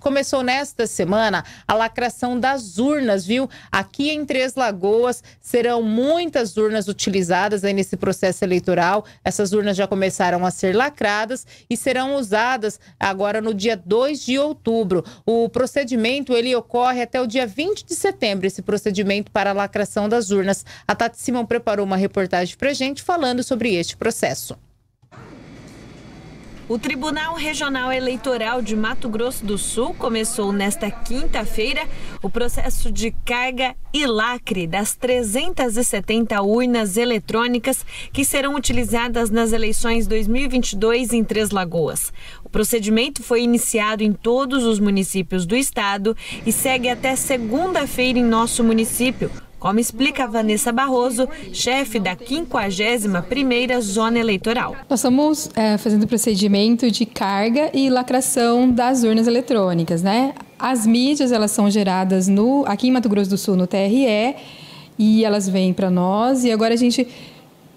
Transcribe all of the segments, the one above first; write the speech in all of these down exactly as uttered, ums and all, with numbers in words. Começou nesta semana a lacração das urnas, viu? Aqui em Três Lagoas serão muitas urnas utilizadas aí nesse processo eleitoral. Essas urnas já começaram a ser lacradas e serão usadas agora no dia dois de outubro. O procedimento, ele ocorre até o dia vinte de setembro, esse procedimento para a lacração das urnas. A Taty Simão preparou uma reportagem pra gente falando sobre este processo. O Tribunal Regional Eleitoral de Mato Grosso do Sul começou nesta quinta-feira o processo de carga e lacre das trezentas e setenta urnas eletrônicas que serão utilizadas nas eleições dois mil e vinte e dois em Três Lagoas. O procedimento foi iniciado em todos os municípios do estado e segue até segunda-feira em nosso município, como explica Vanessa Barroso, chefe da quinquagésima primeira Zona Eleitoral. Nós estamos é, fazendo o procedimento de carga e lacração das urnas eletrônicas, né? As mídias, elas são geradas no, aqui em Mato Grosso do Sul, no T R E, e elas vêm para nós. E agora a gente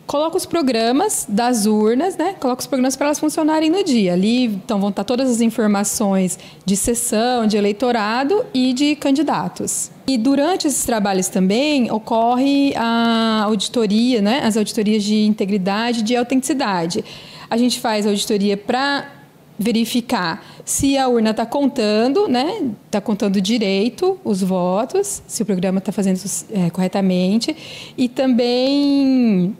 coloca os programas das urnas, né? Coloca os programas para elas funcionarem no dia. Ali então, vão estar todas as informações de sessão, de eleitorado e de candidatos. E durante esses trabalhos também ocorre a auditoria, né? As auditorias de integridade e de autenticidade. A gente faz auditoria para verificar se a urna está contando, né? Está contando direito os votos, se o programa está fazendo é, corretamente. E também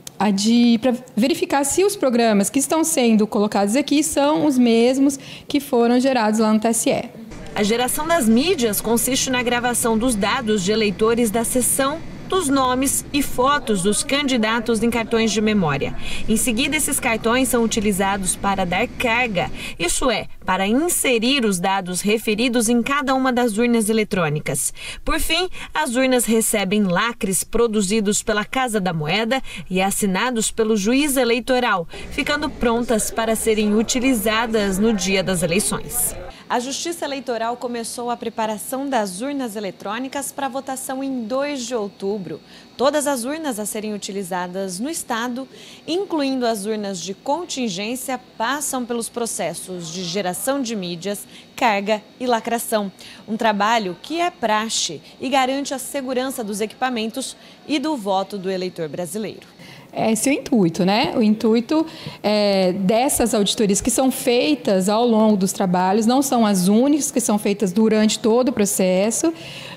para verificar se os programas que estão sendo colocados aqui são os mesmos que foram gerados lá no T S E. A geração das mídias consiste na gravação dos dados de eleitores da sessão, dos nomes e fotos dos candidatos em cartões de memória. Em seguida, esses cartões são utilizados para dar carga, isso é, para inserir os dados referidos em cada uma das urnas eletrônicas. Por fim, as urnas recebem lacres produzidos pela Casa da Moeda e assinados pelo juiz eleitoral, ficando prontas para serem utilizadas no dia das eleições. A Justiça Eleitoral começou a preparação das urnas eletrônicas para votação em dois de outubro. Todas as urnas a serem utilizadas no estado, incluindo as urnas de contingência, passam pelos processos de geração de mídias, carga e lacração. Um trabalho que é praxe e garante a segurança dos equipamentos e do voto do eleitor brasileiro. Esse é o intuito, né? O intuito é, dessas auditorias que são feitas ao longo dos trabalhos, não são as únicas que são feitas durante todo o processo,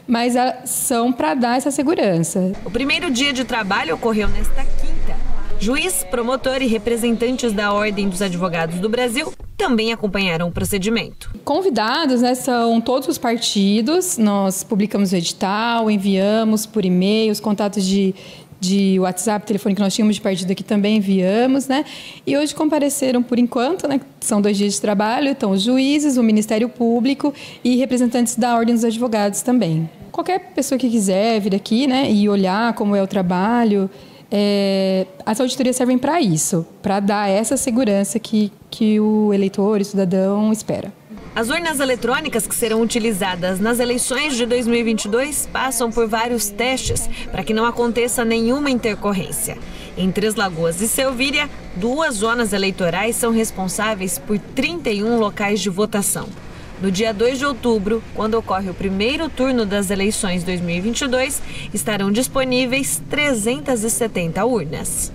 mas a, são para dar essa segurança. O primeiro dia de trabalho ocorreu nesta quinta. Juiz, promotor e representantes da Ordem dos Advogados do Brasil também acompanharam o procedimento. Convidados, né, são todos os partidos. Nós publicamos o edital, enviamos por e-mail, os contatos de... de WhatsApp, telefone que nós tínhamos de partido aqui também enviamos, né? E hoje compareceram por enquanto, né? São dois dias de trabalho, então os juízes, o Ministério Público e representantes da Ordem dos Advogados também. Qualquer pessoa que quiser vir aqui, né? E olhar como é o trabalho, é... as auditorias servem para isso, para dar essa segurança que, que o eleitor e o cidadão espera. As urnas eletrônicas que serão utilizadas nas eleições de dois mil e vinte e dois passam por vários testes para que não aconteça nenhuma intercorrência. Em Três Lagoas e Selvíria, duas zonas eleitorais são responsáveis por trinta e um locais de votação. No dia dois de outubro, quando ocorre o primeiro turno das eleições dois mil e vinte e dois, estarão disponíveis trezentas e setenta urnas.